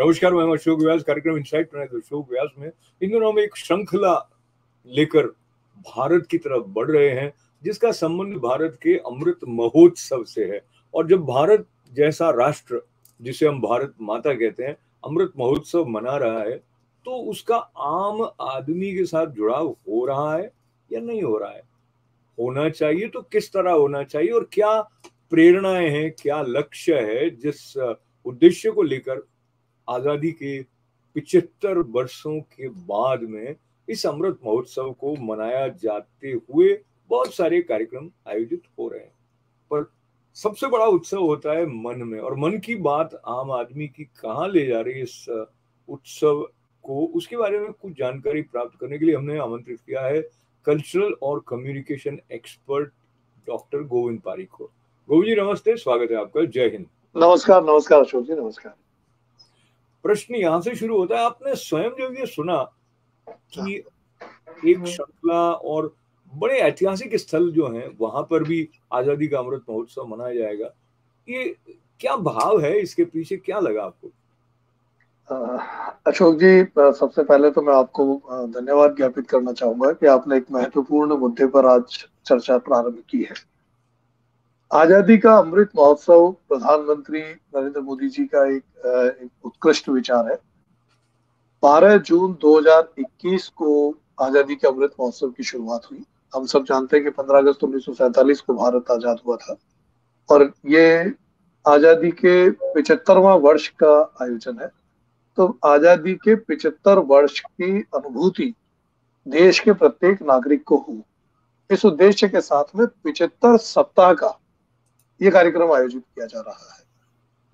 नमस्कार, मैं अशोक व्यास, कार्यक्रम इनसाइट टुनाइट अशोक व्यास में। इन दिनों हम एक श्रृंखला लेकर भारत की तरफ बढ़ रहे हैं जिसका संबंध भारत के अमृत महोत्सव से है। और जब भारत जैसा राष्ट्र, जिसे हम भारत माता कहते हैं, अमृत महोत्सव मना रहा है तो उसका आम आदमी के साथ जुड़ाव हो रहा है या नहीं हो रहा है? होना चाहिए तो किस तरह होना चाहिए और क्या प्रेरणाएं हैं, क्या लक्ष्य है जिस उद्देश्य को लेकर आजादी के 75 वर्षों के बाद में इस अमृत महोत्सव को मनाया जाते हुए बहुत सारे कार्यक्रम आयोजित हो रहे हैं। पर सबसे बड़ा उत्सव होता है मन में, और मन की बात आम आदमी की कहाँ ले जा रही है इस उत्सव को, उसके बारे में कुछ जानकारी प्राप्त करने के लिए हमने आमंत्रित किया है कल्चरल और communication expert doctor Govind Parikh को। गोविंद जी नमस्ते, स्वागत है आपका, जय हिंद। नमस्कार, नमस्कार अशोक जी, नमस्कार। प्रश्न यहाँ से शुरू होता है, आपने स्वयं जब ये सुना कि एक श्रृंखला और बड़े ऐतिहासिक स्थल जो हैं वहां पर भी आजादी का अमृत महोत्सव मनाया जाएगा, ये क्या भाव है, इसके पीछे क्या लगा आपको? अशोक जी, सबसे पहले तो मैं आपको धन्यवाद ज्ञापित करना चाहूंगा कि आपने एक महत्वपूर्ण मुद्दे पर आज चर्चा प्रारंभ की है। आजादी का अमृत महोत्सव प्रधानमंत्री नरेंद्र मोदी जी का एक उत्कृष्ट विचार है। 12 जून 2021 को आजादी के अमृत महोत्सव की शुरुआत हुई। हम सब जानते हैं कि 15 अगस्त 1947 को भारत आजाद हुआ था और ये आजादी के 75वां वर्ष का आयोजन है। तो आजादी के 75 वर्ष की अनुभूति देश के प्रत्येक नागरिक को हो, इस उद्देश्य के साथ में 75 सप्ताह का ये कार्यक्रम आयोजित किया जा रहा है।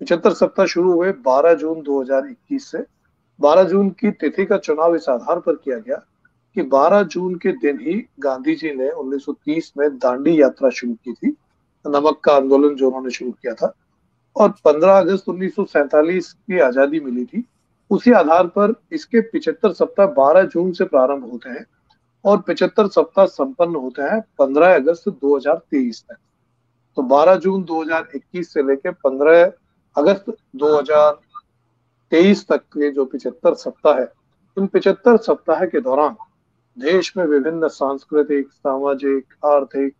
75 सप्ताह शुरू हुए 12 जून 2021 से। 12 जून की तिथि का चुनाव इस आधार पर किया गया कि 12 जून के दिन ही गांधी जी ने 1930 में दांडी यात्रा शुरू की थी, नमक का आंदोलन जो उन्होंने शुरू किया था, और 15 अगस्त 1947 की आजादी मिली थी। उसी आधार पर इसके 75 सप्ताह 12 जून से प्रारंभ होते हैं और 75 सप्ताह संपन्न होते हैं 15 अगस्त 2023 तक। तो 12 जून 2021 से लेकर 15 अगस्त 2023 तक के जो 75 सप्ताह है, इन 75 सप्ताह के दौरान देश में विभिन्न सांस्कृतिक, सामाजिक, आर्थिक,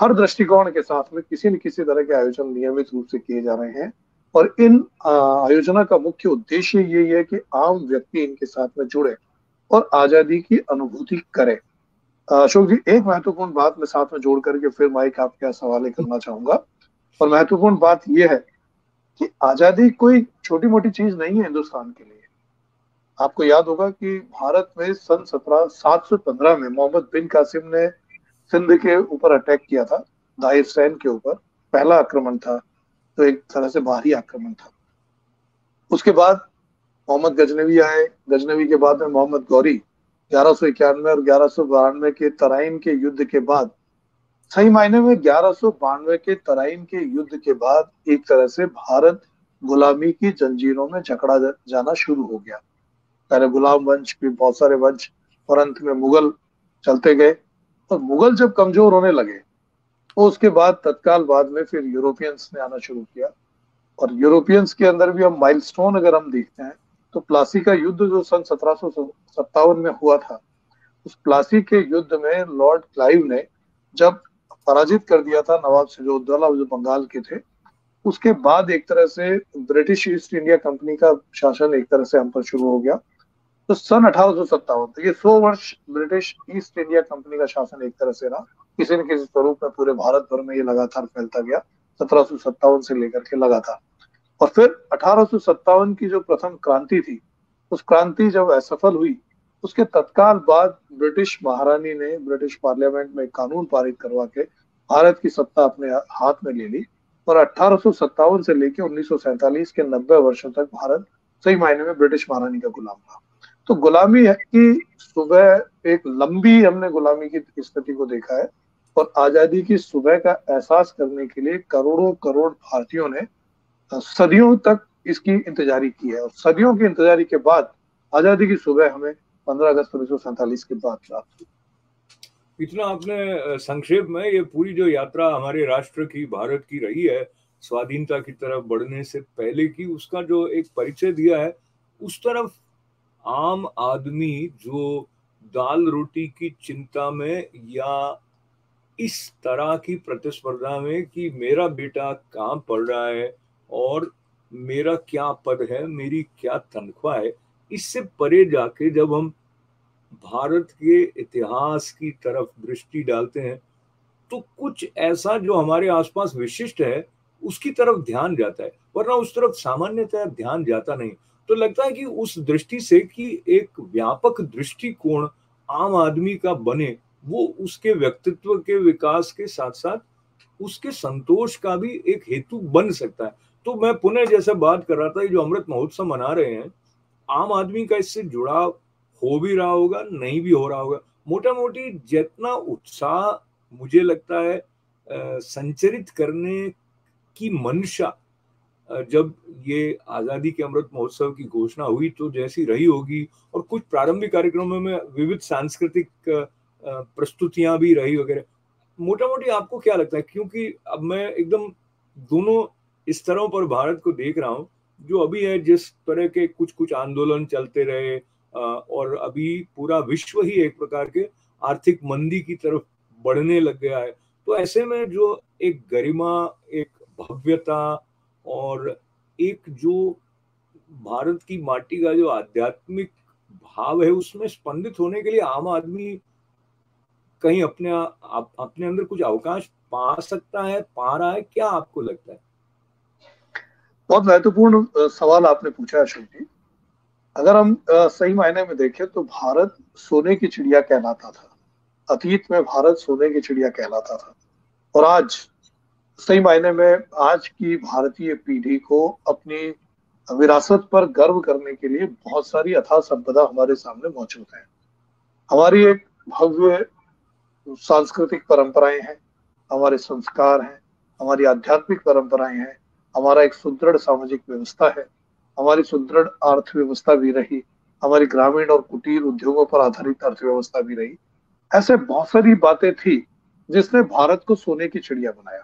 हर दृष्टिकोण के साथ में किसी न किसी तरह के आयोजन नियमित रूप से किए जा रहे हैं। और इन आयोजना का मुख्य उद्देश्य यही है कि आम व्यक्ति इनके साथ में जुड़े और आजादी की अनुभूति करें। अशोक जी, एक महत्वपूर्ण बात मैं साथ में जोड़ करके फिर माइक आपके सवाल करना चाहूंगा, और महत्वपूर्ण बात यह है कि आजादी कोई छोटी मोटी चीज नहीं है हिंदुस्तान के लिए। आपको याद होगा कि भारत में सन 1715 में मोहम्मद बिन कासिम ने सिंध के ऊपर अटैक किया था, दाहिर सैन के ऊपर पहला आक्रमण था, तो एक तरह से बाहरी आक्रमण था। उसके बाद मोहम्मद गजनबी आए, गजनबी के बाद में मोहम्मद गौरी 1191 और 1192 के तराइन के युद्ध के बाद, सही मायने में 1192 के तराइन के युद्ध के बाद एक तरह से भारत गुलामी की जंजीरों में जकड़ा जाना शुरू हो गया। पहले गुलाम वंश, भी बहुत सारे वंश, और अंत में मुगल चलते गए। और मुगल जब कमजोर होने लगे तो उसके बाद तत्काल बाद में फिर यूरोपियंस ने आना शुरू किया। और यूरोपियंस के अंदर भी हम माइलस्टोन अगर हम देखते हैं तो प्लासी का युद्ध जो सन 1757 में हुआ था, उस प्लासी के युद्ध में लॉर्ड क्लाइव ने जब पराजित कर दिया था नवाब सिराजुद्दौला जो बंगाल के थे, उसके बाद एक तरह से ब्रिटिश ईस्ट इंडिया कंपनी का शासन एक तरह से हम पर शुरू हो गया। तो सन 1857 तक ये 100 वर्ष ब्रिटिश ईस्ट इंडिया कंपनी का शासन एक तरह से रहा, किसी न किसी स्वरूप में पूरे भारत भर में ये लगातार फैलता गया 1757 से लेकर के लगातार। और फिर 1857 की जो प्रथम क्रांति थी, उस क्रांति जब असफल हुई, उसके तत्काल बाद ब्रिटिश महारानी ने ब्रिटिश पार्लियामेंट में कानून पारित करवा के भारत की सत्ता अपने हाथ में ले ली। और 1857 से लेकर 1947 के 90 वर्षों तक भारत सही मायने में ब्रिटिश महारानी का गुलाम रहा। तो गुलामी है कि सुबह एक लंबी हमने गुलामी की स्थिति को देखा है, और आजादी की सुबह का एहसास करने के लिए करोड़ों करोड़ भारतीयों ने सदियों तक इसकी इंतजारी की है। और सदियों की इंतजारी के बाद आजादी की सुबह हमें 15 अगस्त 1947 के बाद प्राप्त हुई। इतना आपने संक्षेप में ये पूरी जो यात्रा हमारे राष्ट्र की, भारत की रही है, स्वाधीनता की तरफ बढ़ने से पहले की, उसका जो एक परिचय दिया है उस तरफ आम आदमी जो दाल रोटी की चिंता में या इस तरह की प्रतिस्पर्धा में कि मेरा बेटा कहाँ पढ़ रहा है और मेरा क्या पद है, मेरी क्या तनख्वाह है, इससे परे जाके जब हम भारत के इतिहास की तरफ दृष्टि डालते हैं तो कुछ ऐसा जो हमारे आसपास विशिष्ट है उसकी तरफ ध्यान जाता है, वरना उस तरफ सामान्यतः ध्यान जाता नहीं। तो लगता है कि उस दृष्टि से कि एक व्यापक दृष्टिकोण आम आदमी का बने, वो उसके व्यक्तित्व के विकास के साथ साथ उसके संतोष का भी एक हेतु बन सकता है। तो मैं पुनः जैसे बात कर रहा था, जो अमृत महोत्सव मना रहे हैं, आम आदमी का इससे जुड़ाव हो भी रहा होगा, नहीं भी हो रहा होगा। मोटा मोटी जितना उत्साह मुझे लगता है संचरित करने की मंशा जब ये आज़ादी के अमृत महोत्सव की घोषणा हुई तो जैसी रही होगी, और कुछ प्रारंभिक कार्यक्रमों में विविध सांस्कृतिक प्रस्तुतियां भी रही वगैरह, मोटा मोटी आपको क्या लगता है? क्योंकि अब मैं एकदम दोनों स्तरों पर भारत को देख रहा हूँ, जो अभी है जिस तरह के कुछ कुछ आंदोलन चलते रहे और अभी पूरा विश्व ही एक प्रकार के आर्थिक मंदी की तरफ बढ़ने लग गया है, तो ऐसे में जो एक गरिमा, एक भव्यता और एक जो भारत की माटी का जो आध्यात्मिक भाव है उसमें स्पंदित होने के लिए आम आदमी कहीं अपने अंदर कुछ अवकाश पा सकता है, पा रहा है, क्या आपको लगता है? बहुत महत्वपूर्ण सवाल आपने पूछा अशोक जी। अगर हम सही मायने में देखें तो भारत सोने की चिड़िया कहलाता था, अतीत में भारत सोने की चिड़िया कहलाता था, और आज सही मायने में आज की भारतीय पीढ़ी को अपनी विरासत पर गर्व करने के लिए बहुत सारी अथाह संपदा हमारे सामने मौजूद है। हमारी एक भव्य सांस्कृतिक परंपराएं हैं, हमारे संस्कार हैं, हमारी आध्यात्मिक परंपराएं हैं, हमारा एक सुदृढ़ सामाजिक व्यवस्था है, हमारी सुदृढ़ अर्थव्यवस्था भी रही, हमारी ग्रामीण और कुटीर उद्योगों पर आधारित अर्थव्यवस्था भी रही। ऐसे बहुत सारी बातें थी जिसने भारत को सोने की चिड़िया बनाया।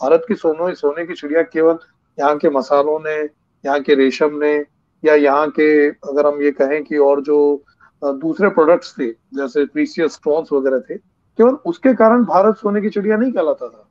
भारत की सोने की चिड़िया केवल यहाँ के मसालों ने, यहाँ के रेशम ने, या यहाँ के अगर हम ये कहें कि और जो दूसरे प्रोडक्ट्स थे जैसे प्रीशियस स्टोन्स वगैरह थे, केवल उसके कारण भारत सोने की चिड़िया नहीं कहलाता था।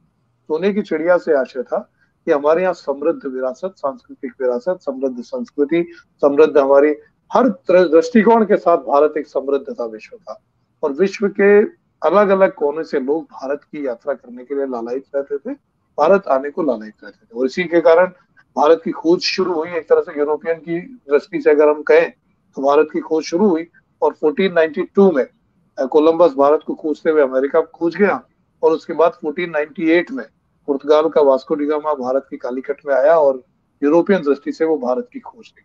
सोने की चिड़िया से आशय था कि हमारे यहाँ समृद्ध विरासत, सांस्कृतिक विरासत, समृद्ध संस्कृति, समृद्ध हमारी हर दृष्टिकोण के साथ भारत एक समृद्ध था विश्व का, और विश्व के अलग अलग कोने से लोग भारत की यात्रा करने के लिए लालायित रहते थे, भारत आने को लालयित रहते थे, और इसी के कारण भारत की खोज शुरू हुई। एक तरह से यूरोपियन की दृष्टि से अगर हम कहें तो भारत की खोज शुरू हुई, और 1492 में कोलंबस भारत को खोजते हुए अमेरिका खोज गया, और उसके बाद 1498 में पुर्तगाल का वास्को डी गामा भारत की कालीकट में आया और यूरोपियन दृष्टि से वो भारत की खोज थी।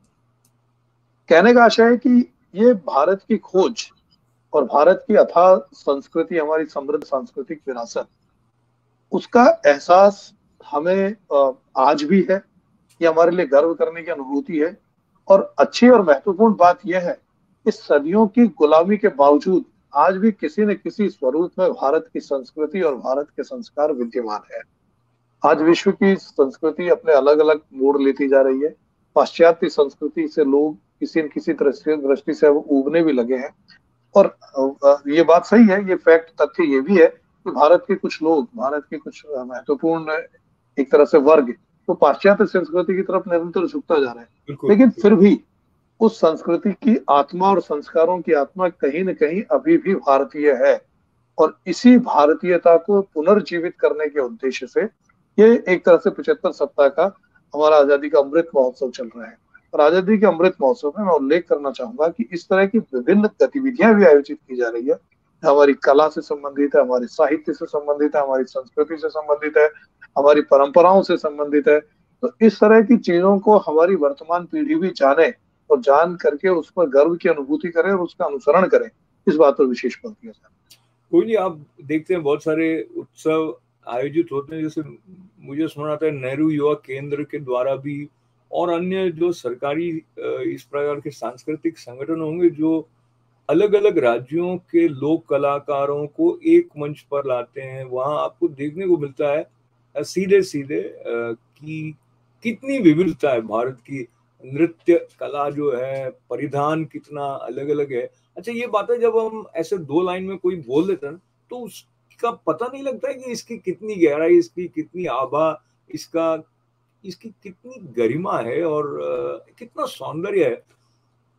कहने का आशय है कि ये भारत की खोज और भारत की अथाह संस्कृति, हमारी समृद्ध सांस्कृतिक विरासत, उसका एहसास हमें आज भी है, ये हमारे लिए गर्व करने की अनुभूति है। और अच्छी और महत्वपूर्ण बात यह है कि सदियों की गुलामी के बावजूद आज भी किसी न किसी स्वरूप में भारत की संस्कृति और भारत के संस्कार विद्यमान है। आज विश्व की संस्कृति अपने अलग अलग मोड़ लेती जा रही है, पाश्चात्य संस्कृति से लोग किसी न किसी दृष्टि से उबने भी लगे हैं, और ये बात सही है, ये फैक्ट तथ्य ये भी है कि भारत के कुछ लोग, भारत के कुछ महत्वपूर्ण एक तरह से वर्ग तो पाश्चात्य संस्कृति की तरफ निरंतर झुकता जा रहा है, लेकिन फिर भी उस संस्कृति की आत्मा और संस्कारों की आत्मा कहीं न कहीं अभी भी भारतीय है, और इसी भारतीयता को पुनर्जीवित करने के उद्देश्य से ये एक तरह से 75 सप्ताह का हमारा आजादी का अमृत महोत्सव चल रहा है। और आजादी के अमृत महोत्सव में मैं उल्लेख करना चाहूंगा कि इस तरह की विभिन्न गतिविधियां भी आयोजित की जा रही है, हमारी कला से संबंधित है, हमारे साहित्य से संबंधित है, हमारी संस्कृति से संबंधित है, हमारी परंपराओं से संबंधित है। तो इस तरह की चीजों को हमारी वर्तमान पीढ़ी भी जाने और जान करके उस पर गर्व की अनुभूति करे और उसका अनुसरण करे, इस बात पर विशेष बल दिया जाए। कोई नहीं, आप देखते हैं बहुत सारे उत्सव आयोजित होते हैं, जैसे मुझे सुना आता है नेहरू युवा केंद्र के द्वारा भी, और अन्य जो सरकारी इस प्रकार के सांस्कृतिक संगठन होंगे जो अलग अलग राज्यों के लोक कलाकारों को एक मंच पर लाते हैं। वहाँ आपको देखने को मिलता है सीधे सीधे कि कितनी विविधता है भारत की नृत्य कला जो है, परिधान कितना अलग अलग है। अच्छा ये बात है, जब हम ऐसे दो लाइन में कोई बोल देते हैं तो उसका पता नहीं लगता है कि इसकी कितनी गहराई, इसकी कितनी आभा, इसकी कितनी गरिमा है और कितना सौंदर्य है।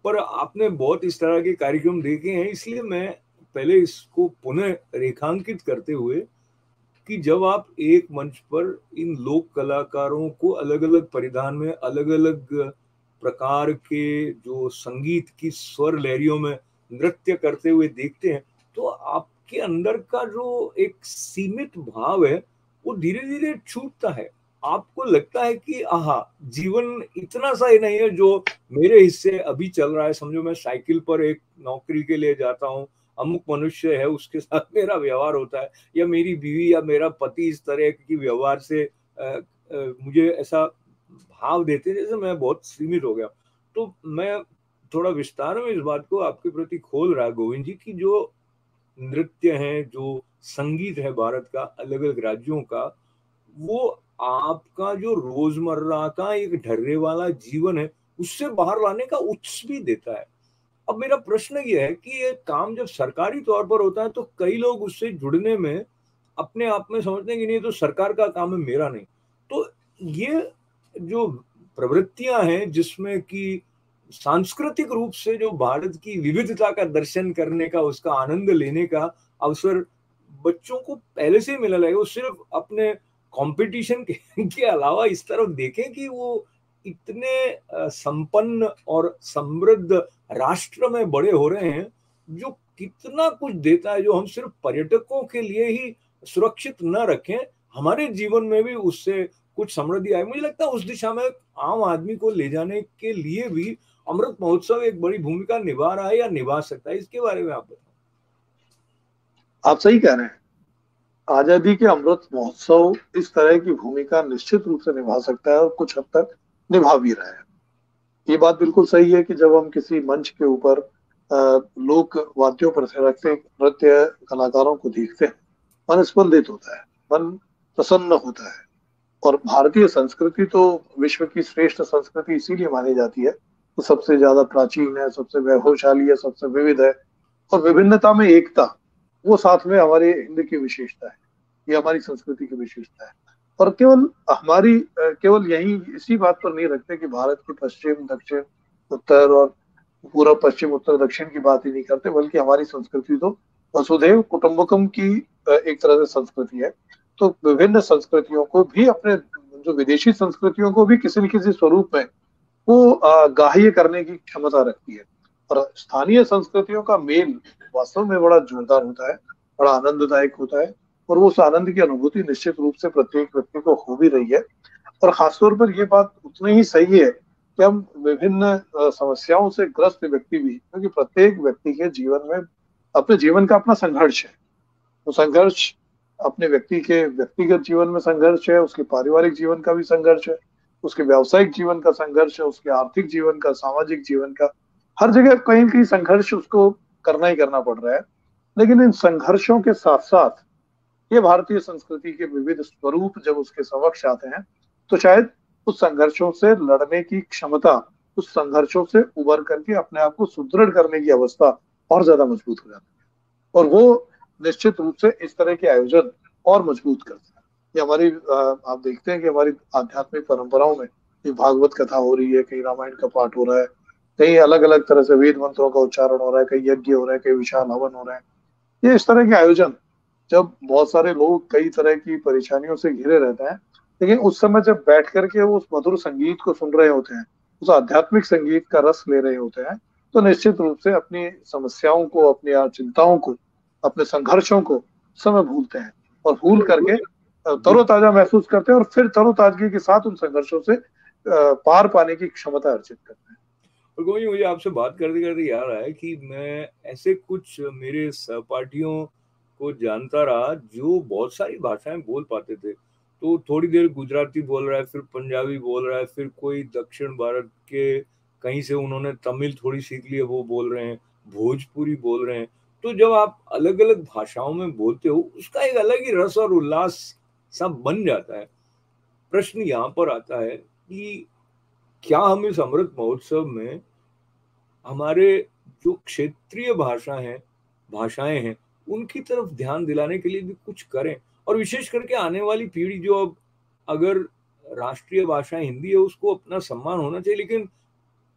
पर आपने बहुत इस तरह के कार्यक्रम देखे हैं, इसलिए मैं पहले इसको पुनः रेखांकित करते हुए कि जब आप एक मंच पर इन लोक कलाकारों को अलग अलग परिधान में, अलग अलग प्रकार के जो संगीत की स्वर लहरियों में नृत्य करते हुए देखते हैं, तो आपके अंदर का जो एक सीमित भाव है वो धीरे धीरे छूटता है। आपको लगता है कि आहा, जीवन इतना सा ही नहीं है जो मेरे हिस्से अभी चल रहा है। समझो मैं साइकिल पर एक नौकरी के लिए जाता हूँ, अमुक मनुष्य है उसके साथ मेरा व्यवहार होता है, या मेरी बीवी या मेरा पति इस तरह की व्यवहार से मुझे ऐसा भाव देते जैसे मैं बहुत सीमित हो गया। तो मैं थोड़ा विस्तार में इस बात को आपके प्रति खोल रहा गोविंद जी की जो नृत्य है, जो संगीत है भारत का, अलग अलग राज्यों का, वो आपका जो रोजमर्रा का एक ढर्रे वाला जीवन है उससे बाहर लाने का उत्स भी देता है। अब मेरा प्रश्न यह है कि ये काम जब सरकारी तौर पर होता है तो कई लोग उससे जुड़ने में अपने आप में समझते हैं कि नहीं तो सरकार का काम है, मेरा नहीं। तो ये जो प्रवृत्तियां हैं जिसमें कि सांस्कृतिक रूप से जो भारत की विविधता का दर्शन करने का, उसका आनंद लेने का अवसर बच्चों को पहले से ही मिला लगेगा, वो सिर्फ अपने कंपटीशन के अलावा इस तरफ देखें कि वो इतने संपन्न और समृद्ध राष्ट्र में बड़े हो रहे हैं जो कितना कुछ देता है, जो हम सिर्फ पर्यटकों के लिए ही सुरक्षित न रखें, हमारे जीवन में भी उससे कुछ समृद्धि आए। मुझे लगता है उस दिशा में आम आदमी को ले जाने के लिए भी अमृत महोत्सव एक बड़ी भूमिका निभा रहा है या निभा सकता है, इसके बारे में आप बताओ। आप सही कह रहे हैं, आजादी के अमृत महोत्सव इस तरह की भूमिका निश्चित रूप से निभा सकता है और कुछ हद तक निभा भी रहा है। ये बात बिल्कुल सही है कि जब हम किसी मंच के ऊपर लोक वाद्यों पर से रखते नृत्य कलाकारों को देखते हैं, मन स्पंदित होता है, मन प्रसन्न होता है। और भारतीय संस्कृति तो विश्व की श्रेष्ठ संस्कृति इसीलिए मानी जाती है, तो सबसे ज्यादा प्राचीन है, सबसे वैभवशाली है, सबसे विविध है। और विभिन्नता में एकता, वो साथ में हमारे हिंद की विशेषता है, ये हमारी संस्कृति की विशेषता है। और केवल यही इसी बात पर नहीं रखते कि भारत के पश्चिम दक्षिण उत्तर और पूरा पश्चिम उत्तर दक्षिण की बात ही नहीं करते, बल्कि हमारी संस्कृति तो वसुधैव कुटुंबकम की एक तरह से संस्कृति है। तो विभिन्न संस्कृतियों को भी, अपने जो विदेशी संस्कृतियों को भी किसी न किसी स्वरूप में वो ग्राह्य करने की क्षमता रखती है। और स्थानीय संस्कृतियों का मेल वास्तव में बड़ा जोरदार होता है, बड़ा आनंददायक होता है, और वो उस आनंद की अनुभूति निश्चित रूप से प्रत्येक व्यक्ति को हो भी रही है। और खासतौर पर ये बात उतनी ही सही है कि हम विभिन्न समस्याओं से ग्रस्त व्यक्ति भी, क्योंकि प्रत्येक व्यक्ति के जीवन में अपने जीवन का अपना संघर्ष है। वो संघर्ष अपने व्यक्ति के व्यक्तिगत जीवन में संघर्ष है, उसके पारिवारिक जीवन का भी संघर्ष है, उसके व्यावसायिक जीवन का संघर्ष है, उसके आर्थिक जीवन का, सामाजिक जीवन का, हर जगह कहीं ना कहीं संघर्ष उसको करना ही करना पड़ रहा है। लेकिन इन संघर्षों के साथ साथ ये भारतीय संस्कृति के विविध स्वरूप जब उसके समक्ष आते हैं तो शायद उस संघर्षों से लड़ने की क्षमता, उस संघर्षों से उबर करके अपने आप को सुदृढ़ करने की अवस्था और ज्यादा मजबूत हो जाती है। और वो निश्चित रूप से इस तरह के आयोजन और मजबूत करते हैं। ये हमारी आप देखते हैं कि हमारी आध्यात्मिक परंपराओं में ये भागवत कथा हो रही है, कहीं रामायण का पाठ हो रहा है, कहीं अलग अलग तरह से वेद मंत्रों का उच्चारण हो रहा है, कहीं यज्ञ हो रहा है, कहीं विशाल हवन हो रहा है। ये इस तरह के आयोजन जब बहुत सारे लोग कई तरह की परेशानियों से घिरे रहते हैं, लेकिन उस समय जब बैठ करके वो उस मधुर संगीत को सुन रहे होते हैं, उस आध्यात्मिक संगीत का रस ले रहे होते हैं, तो निश्चित रूप से अपनी समस्याओं को, अपनी चिंताओं को, अपने संघर्षों को समय भूलते हैं और भूल करके तरोताजा महसूस करते हैं और फिर तरोताजगी के साथ उन संघर्षों से पार पाने की क्षमता अर्जित करते हैं। और गोविंद, मुझे आपसे बात करते करते याद आया कि मैं ऐसे कुछ मेरे सहपाठियों को जानता रहा जो बहुत सारी भाषाएं बोल पाते थे। तो थोड़ी देर गुजराती बोल रहा है, फिर पंजाबी बोल रहा है, फिर कोई दक्षिण भारत के कहीं से उन्होंने तमिल थोड़ी सीख ली है, वो बोल रहे हैं, भोजपुरी बोल रहे हैं। तो जब आप अलग अलग भाषाओं में बोलते हो उसका एक अलग ही रस और उल्लास सब बन जाता है। प्रश्न यहाँ पर आता है कि क्या हम इस अमृत महोत्सव में हमारे जो क्षेत्रीय भाषाएं हैं उनकी तरफ ध्यान दिलाने के लिए भी कुछ करें, और विशेष करके आने वाली पीढ़ी जो अब अगर राष्ट्रीय भाषा हिंदी है उसको अपना सम्मान होना चाहिए, लेकिन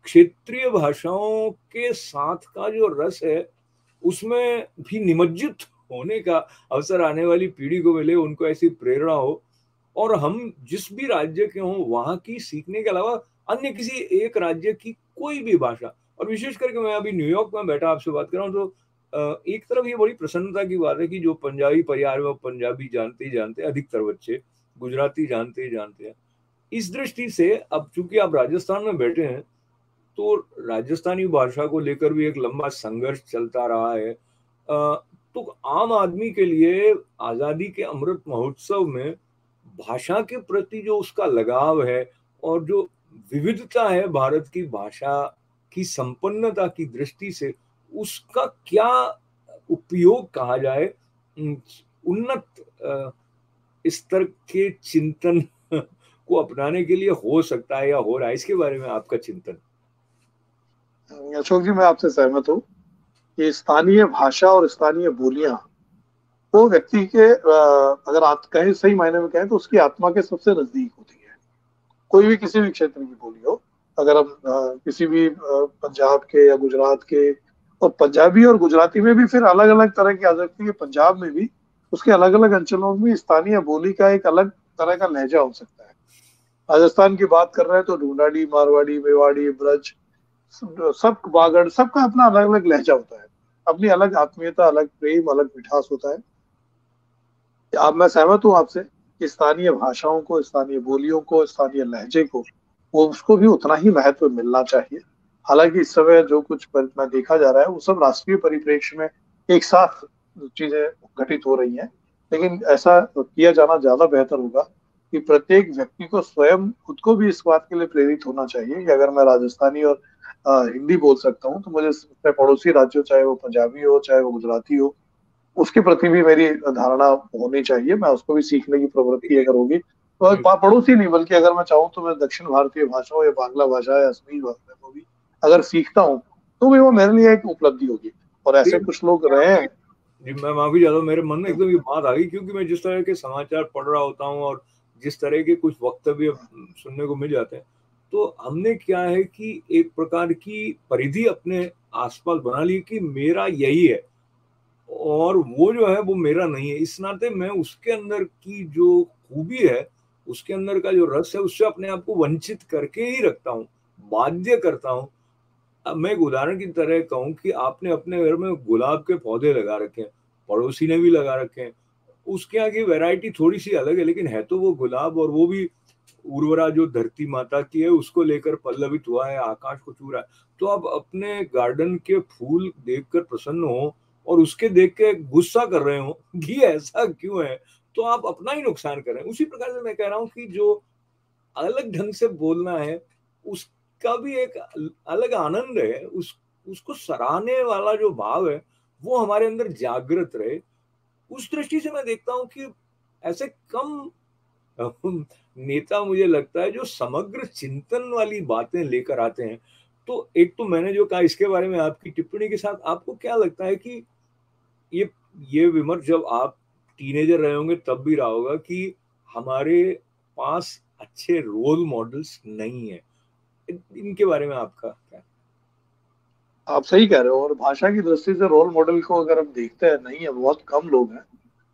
क्षेत्रीय भाषाओं के साथ का जो रस है उसमें भी निमज्जित होने का अवसर आने वाली पीढ़ी को मिले, उनको ऐसी प्रेरणा हो और हम जिस भी राज्य के हों वहां की सीखने के अलावा अन्य किसी एक राज्य की कोई भी भाषा। और विशेष करके मैं अभी न्यूयॉर्क में बैठा आपसे बात कर रहा हूँ तो एक तरफ ये बड़ी प्रसन्नता की बात है कि जो पंजाबी परिवार में पंजाबी जानते अधिकतर बच्चे गुजराती जानते हैं। इस दृष्टि से अब चूंकि आप राजस्थान में बैठे हैं तो राजस्थानी भाषा को लेकर भी एक लंबा संघर्ष चलता रहा है, तो आम आदमी के लिए आज़ादी के अमृत महोत्सव में भाषा के प्रति जो उसका लगाव है और जो विविधता है भारत की भाषा की संपन्नता की दृष्टि से उसका क्या उपयोग कहा जाए, उन्नत स्तर के चिंतन को अपनाने के लिए हो सकता है या हो रहा है, इसके बारे में आपका चिंतन। अशोक जी, मैं आपसे सहमत हूँ कि स्थानीय भाषा और स्थानीय बोलियां वो व्यक्ति के अगर आप कहें सही मायने में कहें तो उसकी आत्मा के सबसे नजदीक होती है। कोई भी किसी भी क्षेत्र की बोली हो, अगर हम किसी भी पंजाब के या गुजरात के, और पंजाबी और गुजराती में भी फिर अलग अलग तरह की आ सकती है, पंजाब में भी उसके अलग अलग अंचलों में स्थानीय बोली का एक अलग तरह का लहजा हो सकता है। राजस्थान की बात कर रहे हैं तो ढूंढाड़ी, मारवाड़ी, मेवाड़ी, ब्रज, सब बागड़, सबका अपना अलग अलग लहजा होता है, अपनी अलग आत्मीयता, अलग प्रेम, अलग मिठास होता है। अब मैं सहमत हूँ आपसे कि स्थानीय भाषाओं को, स्थानीय बोलियों को, स्थानीय लहजे को, वो उसको भी उतना ही महत्व मिलना चाहिए। हालांकि इस समय जो कुछ मैं देखा जा रहा है वो सब राष्ट्रीय परिप्रेक्ष्य में एक साथ चीजें घटित हो रही हैं, लेकिन ऐसा किया जाना ज्यादा बेहतर होगा कि प्रत्येक व्यक्ति को स्वयं खुद को भी इस बात के लिए प्रेरित होना चाहिए कि अगर मैं राजस्थानी और हिंदी बोल सकता हूँ तो मुझे अपने पड़ोसी राज्यों, चाहे वो पंजाबी हो चाहे वो गुजराती हो, उसके प्रति भी मेरी धारणा होनी चाहिए। मैं उसको भी सीखने की प्रवृत्ति अगर होगी तो पड़ोसी नहीं बल्कि अगर मैं चाहूँ तो मैं दक्षिण भारतीय भाषाओं या बांग्ला भाषा या असमी भाषा को भी अगर सीखता हूँ तो भी वो मेरे लिए एक उपलब्धि होगी। और ऐसे कुछ लोग रहे हैं जी, मैं माफी चाहता हूँ, मेरे मन में एकदम ये बात आ गई क्योंकि मैं जिस तरह के समाचार पढ़ रहा होता हूँ और जिस तरह के कुछ वक्तव्य सुनने को मिल जाते हैं तो हमने क्या है कि एक प्रकार की परिधि अपने आसपास बना ली कि मेरा यही है और वो जो है वो मेरा नहीं है। इस नाते मैं उसके अंदर की जो खूबी है, उसके अंदर का जो रस है, उससे अपने आप को वंचित करके ही रखता हूँ, बाध्य करता हूँ। अब मैं एक उदाहरण की तरह कहूँ कि आपने अपने घर में गुलाब के पौधे लगा रखे हैं, पड़ोसी ने भी लगा रखे हैं, उसके यहाँ की वैरायटी थोड़ी सी अलग है लेकिन है तो वो गुलाब, और वो भी उर्वरा जो धरती माता की है उसको लेकर पल्लवित हुआ है, आकाश को छू रहा है। तो आप अपने गार्डन के फूल देखकर प्रसन्न हो और उसके देख के गुस्सा कर रहे हो कि ऐसा क्यों है, तो आप अपना ही नुकसान कर रहे हैं। उसी प्रकार से मैं कह रहा हूँ कि जो अलग ढंग से बोलना है उसका भी एक अलग आनंद है, उसको सराहने वाला जो भाव है वो हमारे अंदर जागृत रहे। उस दृष्टि से मैं देखता हूँ कि ऐसे कम नेता मुझे लगता है जो समग्र चिंतन वाली बातें लेकर आते हैं। तो एक तो मैंने जो कहा इसके बारे में आपकी टिप्पणी के साथ आपको क्या लगता है कि ये विमर्श जब आप टीनेजर रहे होंगे तब भी रहा होगा कि हमारे पास अच्छे रोल मॉडल्स नहीं है, इनके बारे में आपका क्या? आप सही कह रहे हो, और भाषा की दृष्टि से रोल मॉडल को अगर हम देखते हैं नहीं है, बहुत कम लोग हैं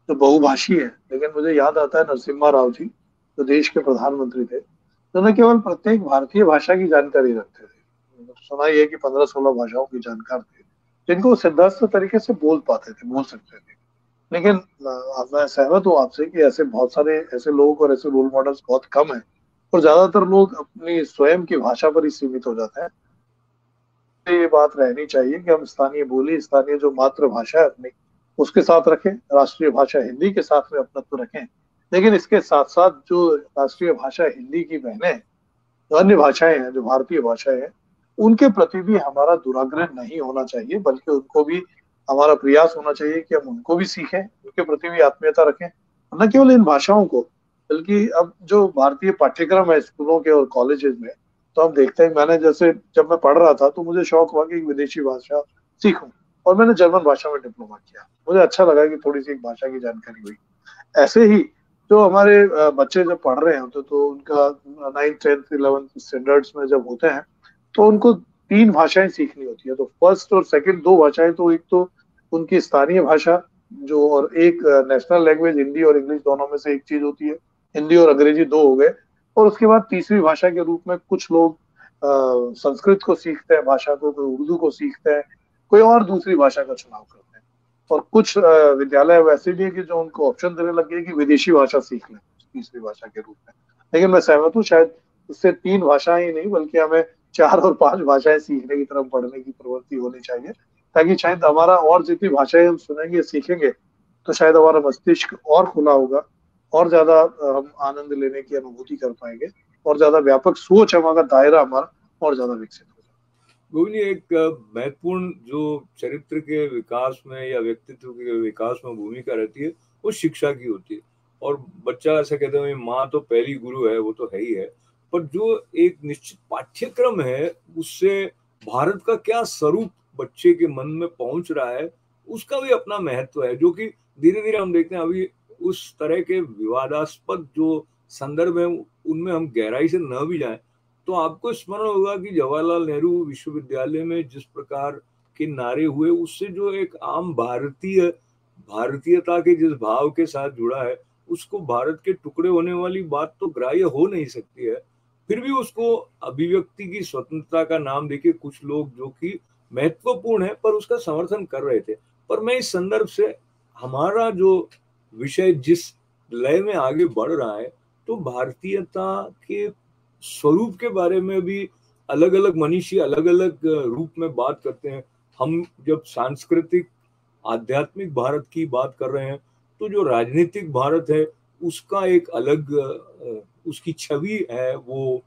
तो बहुभाषी है। लेकिन मुझे याद आता है नरसिम्हा राव जी जो देश के प्रधानमंत्री थे, तो न केवल प्रत्येक भारतीय भाषा की जानकारी रखते थे, सुना यह कि 15-16 भाषाओं की जानकार थे जिनको सिद्धार्थ तरीके से बोल पाते थे, बोल सकते थे। लेकिन मैं सहमत हूँ आपसे कि ऐसे बहुत सारे ऐसे लोग और ऐसे रोल मॉडल्स बहुत कम है और ज्यादातर लोग अपनी स्वयं की भाषा पर ही सीमित हो जाते हैं। ये बात रहनी चाहिए कि हम स्थानीय बोली, स्थानीय जो मातृभाषा है अपनी, उसके साथ रखें, राष्ट्रीय भाषा हिंदी के साथ में अपनत्व रखें, लेकिन इसके साथ साथ जो राष्ट्रीय भाषा हिंदी की बहनें, जो अन्य भाषाएं हैं, जो भारतीय भाषाएं हैं, उनके प्रति भी हमारा दुराग्रह नहीं होना चाहिए, बल्कि उनको भी हमारा प्रयास होना चाहिए कि हम उनको भी सीखें, उनके प्रति भी आत्मीयता रखें। न केवल इन भाषाओं को बल्कि अब जो भारतीय पाठ्यक्रम है स्कूलों के और कॉलेजेस में, तो हम देखते हैं, मैंने जैसे जब मैं पढ़ रहा था तो मुझे शौक हुआ कि एक विदेशी भाषा सीखूं और मैंने जर्मन भाषा में डिप्लोमा किया। मुझे अच्छा लगा कि थोड़ी सी एक भाषा की जानकारी हुई। ऐसे ही जो हमारे बच्चे जब पढ़ रहे होते तो उनका 9th, 10th, 11th स्टैंडर्ड्स में जब होते हैं तो उनको 3 भाषाएं सीखनी होती है। तो फर्स्ट और सेकंड 2 भाषाएं, तो एक तो उनकी स्थानीय भाषा जो, और एक नेशनल लैंग्वेज हिंदी और इंग्लिश दोनों में से एक चीज होती है, हिंदी और अंग्रेजी 2 हो गए। और उसके बाद तीसरी भाषा के रूप में कुछ लोग संस्कृत को सीखते हैं भाषा को, कोई उर्दू को सीखते हैं, कोई और दूसरी भाषा का चुनाव करते हैं। और कुछ विद्यालय वैसे भी है कि जो उनको ऑप्शन देने लगे कि विदेशी भाषा सीख लें तीसरी भाषा के रूप में। लेकिन मैं सहमत हूँ, शायद इससे 3 भाषाएं ही नहीं बल्कि हमें 4 और 5 भाषाएं सीखने की तरफ बढ़ने की प्रवृत्ति होनी चाहिए, ताकि शायद हमारा और जितनी भाषाएं हम सुनेंगे सीखेंगे तो शायद हमारा मस्तिष्क और खुला होगा, और ज्यादा हम आनंद लेने की अनुभूति कर पाएंगे, और ज्यादा व्यापक सोच हमारा दायरा हमारा और ज्यादा विकसित होगा। गोविंद, एक महत्वपूर्ण जो चरित्र के विकास में या व्यक्तित्व के विकास में भूमिका रहती है वो शिक्षा की होती है। और बच्चा ऐसा कहते हैं माँ तो पहली गुरु है, वो तो है ही है, पर जो एक निश्चित पाठ्यक्रम है उससे भारत का क्या स्वरूप बच्चे के मन में पहुंच रहा है उसका भी अपना महत्व है, जो कि धीरे धीरे हम देखते हैं अभी उस तरह के विवादास्पद जो संदर्भ है उनमें हम गहराई से न भी जाएं। तो आपको स्मरण होगा कि जवाहरलाल नेहरू विश्वविद्यालय में जिस प्रकार के नारे हुए उससे जो एक आम भारतीय भारतीयता के जिस भाव के साथ जुड़ा है उसको भारत के टुकड़े होने वाली बात तो ग्राह्य हो नहीं सकती है, फिर भी उसको अभिव्यक्ति की स्वतंत्रता का नाम देके कुछ लोग जो कि महत्वपूर्ण है पर उसका समर्थन कर रहे थे। पर मैं इस संदर्भ से हमारा जो विषय जिस लय में आगे बढ़ रहा है तो भारतीयता के स्वरूप के बारे में भी अलग अलग मनीषी अलग अलग रूप में बात करते हैं। हम जब सांस्कृतिक आध्यात्मिक भारत की बात कर रहे हैं तो जो राजनीतिक भारत है उसका एक अलग उसकी छवि है वो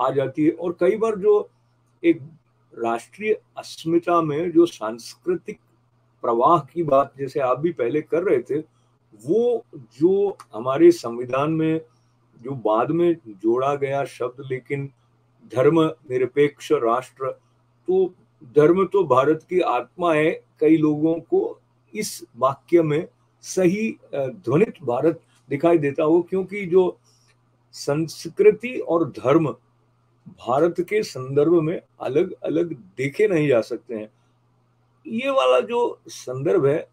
आ जाती है, और कई बार जो एक राष्ट्रीय अस्मिता में जो सांस्कृतिक प्रवाह की बात जैसे आप भी पहले कर रहे थे वो जो हमारे संविधान में जो बाद में जोड़ा गया शब्द, लेकिन धर्म निरपेक्ष राष्ट्र, तो धर्म तो भारत की आत्मा है, कई लोगों को इस वाक्य में सही ध्वनित भारत दिखाई देता हो क्योंकि जो संस्कृति और धर्म भारत के संदर्भ में अलग अलग देखे नहीं जा सकते हैं। ये वाला जो संदर्भ है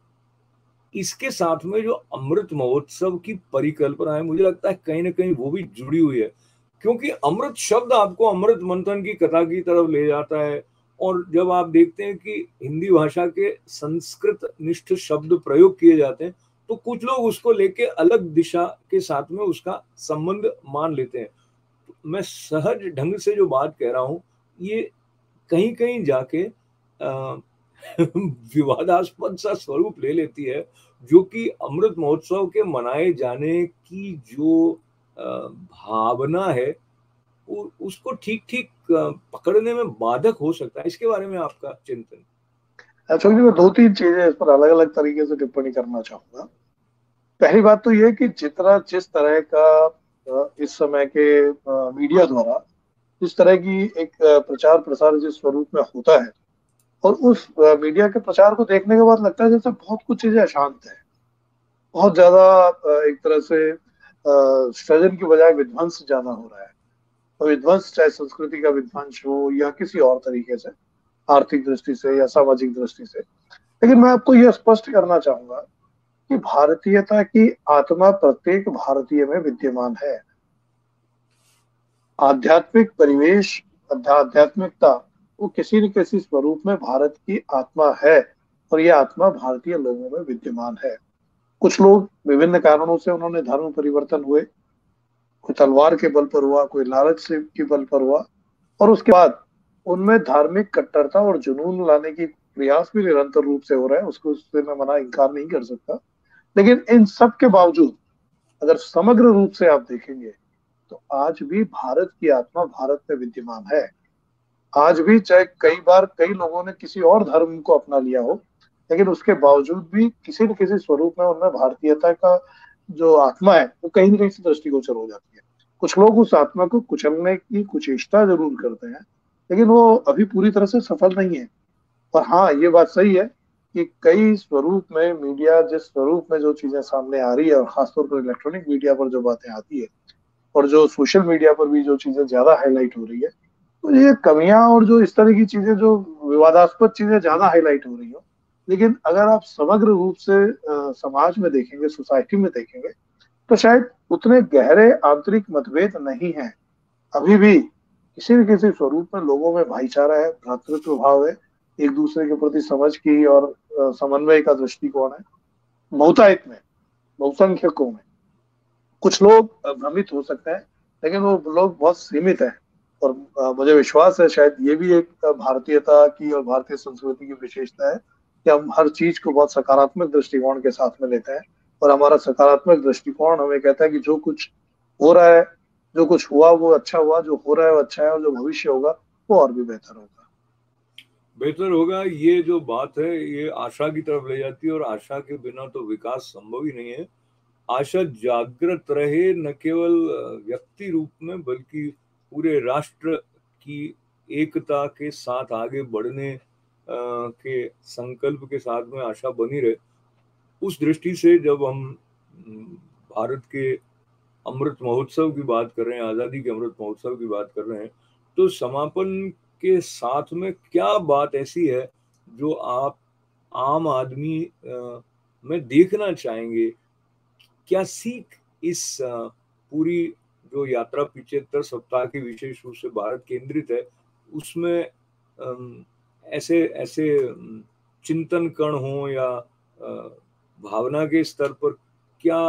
इसके साथ में जो अमृत महोत्सव की परिकल्पना है मुझे लगता है कहीं ना कहीं वो भी जुड़ी हुई है, क्योंकि अमृत शब्द आपको अमृत मंथन की कथा की तरफ ले जाता है। और जब आप देखते हैं कि हिंदी भाषा के संस्कृत निष्ठ शब्द प्रयोग किए जाते हैं तो कुछ लोग उसको लेके अलग दिशा के साथ में उसका संबंध मान लेते हैं। मैं सहज ढंग से जो बात कह रहा हूँ ये कहीं कहीं जाके विवादास्पद सा स्वरूप ले लेती है, जो कि अमृत महोत्सव के मनाए जाने की जो भावना है उसको ठीक ठीक पकड़ने में बाधक हो सकता है। इसके बारे में आपका चिंतन? अशोक जी, मैं 2-3 चीजें इस पर अलग अलग तरीके से टिप्पणी करना चाहूंगा। पहली बात तो यह कि जिस तरह का इस समय के मीडिया द्वारा जिस तरह की एक प्रचार प्रसार जिस स्वरूप में होता है, और उस मीडिया के प्रचार को देखने के बाद लगता है जैसे बहुत कुछ चीजें अशांत है, बहुत ज्यादा एक तरह से सृजन की बजाय विध्वंस ज्यादा हो रहा है। और विध्वंस चाहे संस्कृति का विध्वंस हो या किसी और तरीके से आर्थिक दृष्टि से या सामाजिक दृष्टि से। लेकिन मैं आपको यह स्पष्ट करना चाहूंगा कि भारतीयता की आत्मा प्रत्येक भारतीय में विद्यमान है। आध्यात्मिक परिवेश, आध्यात्मिकता वो किसी न किसी स्वरूप में भारत की आत्मा है, और ये आत्मा भारतीय लोगों में विद्यमान है। कुछ लोग विभिन्न कारणों से उन्होंने धर्म परिवर्तन हुए, कोई तलवार के बल पर हुआ, कोई लालच के बल पर हुआ, और उसके बाद उनमें धार्मिक कट्टरता और जुनून लाने की प्रयास भी निरंतर रूप से हो रहा है, उसको उससे मैं मना इनकार नहीं कर सकता। लेकिन इन सब के बावजूद अगर समग्र रूप से आप देखेंगे तो आज भी भारत की आत्मा भारत में विद्यमान है। आज भी चाहे कई बार कई लोगों ने किसी और धर्म को अपना लिया हो, लेकिन उसके बावजूद भी किसी न किसी स्वरूप में उनमें भारतीयता का जो आत्मा है वो कहीं न कहीं से दृष्टिगोचर हो जाती है। कुछ लोग उस आत्मा को कुचलने की कुचेष्टा जरूर करते हैं, लेकिन वो अभी पूरी तरह से सफल नहीं है। और हाँ, ये बात सही है कि कई स्वरूप में मीडिया, जिस स्वरूप में जो चीजें सामने आ रही है, और खासतौर पर इलेक्ट्रॉनिक मीडिया पर जो बातें आती है और जो सोशल मीडिया पर भी जो चीजें ज्यादा हाईलाइट हो रही है, तो ये कमियां और जो इस तरह की चीजें, जो विवादास्पद चीजें ज्यादा हाईलाइट हो रही हो, लेकिन अगर आप समग्र रूप से समाज में देखेंगे, सोसाइटी में देखेंगे, तो शायद उतने गहरे आंतरिक मतभेद नहीं है। अभी भी किसी न किसी स्वरूप में लोगों में भाईचारा है, भ्रातृत्व भाव है, एक दूसरे के प्रति समझ की और समन्वय का दृष्टिकोण है। बहुतायत में, बहुसंख्यकों में कुछ लोग भ्रमित हो सकते हैं, लेकिन वो लोग बहुत सीमित हैं। और मुझे विश्वास है, शायद ये भी एक भारतीयता की और भारतीय संस्कृति की विशेषता है कि हम हर चीज को बहुत सकारात्मक दृष्टिकोण के साथ में लेते हैं, और हमारा सकारात्मक दृष्टिकोण हमें कहता है कि जो कुछ हो रहा है, जो कुछ हुआ वो अच्छा हुआ, जो हो रहा है वो अच्छा है, और जो भविष्य होगा वो और भी बेहतर होगा, बेहतर होगा। ये जो बात है ये आशा की तरफ ले जाती है, और आशा के बिना तो विकास संभव ही नहीं है। आशा जागृत रहे, न केवल व्यक्ति रूप में बल्कि पूरे राष्ट्र की एकता के साथ आगे बढ़ने के संकल्प के साथ में आशा बनी रहे। उस दृष्टि से जब हम भारत के अमृत महोत्सव की बात कर रहे हैं, आज़ादी के अमृत महोत्सव की बात कर रहे हैं, तो समापन के साथ में क्या बात ऐसी है जो आप आम आदमी में देखना चाहेंगे? क्या सीख इस पूरी जो यात्रा 75 सप्ताह की विशेष रूप से भारत केंद्रित है, उसमें ऐसे ऐसे चिंतन कण हो या भावना के स्तर पर क्या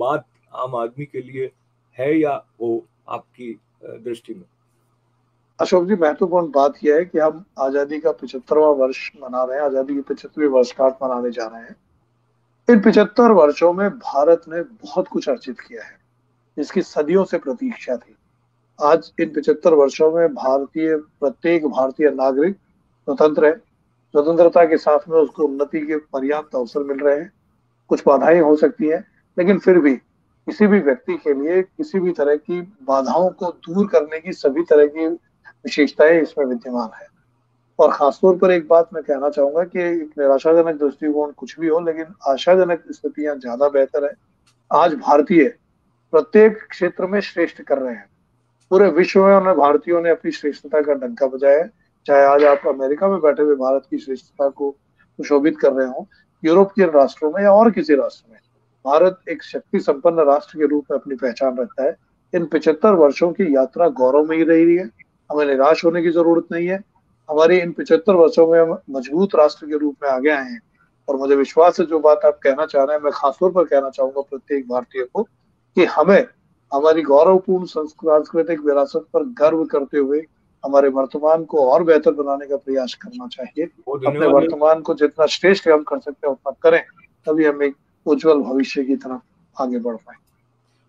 बात आम आदमी के लिए है या हो आपकी दृष्टि में? अशोक जी, महत्वपूर्ण बात यह है कि हम आजादी का 75वां वर्ष मना रहे हैं, आजादी की 75वीं वर्षगांठ मनाने जा रहे हैं। इन 75 वर्षों में भारत ने बहुत कुछ अर्जित किया है, जिसकी सदियों से प्रतीक्षा थी। आज इन 75 वर्षों में प्रत्येक भारतीय नागरिक स्वतंत्र है। स्वतंत्रता के साथ में उसको उन्नति के पर्याप्त अवसर मिल रहे हैं। कुछ बाधाएं हो सकती हैं, लेकिन फिर भी किसी भी व्यक्ति के लिए किसी भी तरह की बाधाओं को दूर करने की सभी तरह की विशेषताएं इसमें विद्यमान है। और खासतौर पर एक बात मैं कहना चाहूंगा कि एक निराशाजनक दृष्टिकोण कुछ भी हो, लेकिन आशाजनक स्थितियां ज्यादा बेहतर है। आज भारतीय प्रत्येक क्षेत्र में श्रेष्ठ कर रहे हैं। पूरे विश्व में उन्हें भारतीयों ने अपनी श्रेष्ठता का डंका बजाया है। चाहे आज आप अमेरिका में बैठे हुए भारत की श्रेष्ठता को सुशोभित कर रहे हों, यूरोप के राष्ट्रों में या और किसी राष्ट्र में, भारत एक शक्ति संपन्न राष्ट्र के रूप में अपनी पहचान रखता है। इन 75 वर्षों की यात्रा गौरव में ही रही है। हमें निराश होने की जरूरत नहीं है। हमारे इन 75 वर्षों में हम मजबूत राष्ट्र के रूप में आगे आए हैं। और मुझे विश्वास है, जो बात आप कहना चाह रहे हैं, मैं खासतौर पर कहना चाहूंगा प्रत्येक भारतीय को कि हमें हमारी गौरवपूर्ण सांस्कृतिक विरासत पर गर्व करते हुए हमारे वर्तमान को और बेहतर बनाने का प्रयास करना चाहिए। अपने वर्तमान को जितना श्रेष्ठ हम कर सकते हैं उतना करें, तभी हम एक उज्जवल भविष्य की तरफ आगे बढ़ पाए।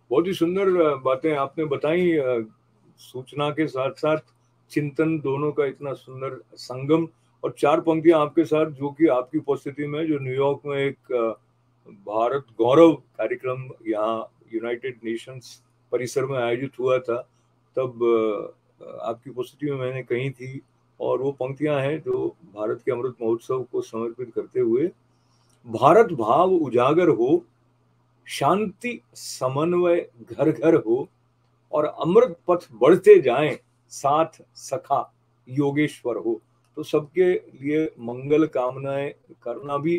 बहुत ही सुंदर बातें आपने बताई। सूचना के साथ साथ चिंतन, दोनों का इतना सुंदर संगम। और 4 पंक्तियां आपके साथ, जो कि आपकी उपस्थिति में, जो न्यूयॉर्क में एक भारत गौरव कार्यक्रम यहाँ यूनाइटेड नेशंस परिसर में आयोजित हुआ था, तब आपकी उपस्थिति में मैंने कही थी। और वो पंक्तियां हैं जो भारत के अमृत महोत्सव को समर्पित करते हुए, भारत भाव उजागर हो, शांति समन्वय घर घर हो, और अमृत पथ बढ़ते जाएं, साथ सखा योगेश्वर हो। तो सबके लिए मंगल कामनाएं करना भी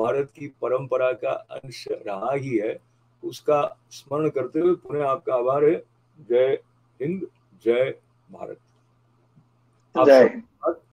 भारत की परंपरा का अंश रहा ही है। उसका स्मरण करते हुए पुनः आपका आभार है। जय हिंद, जय भारत।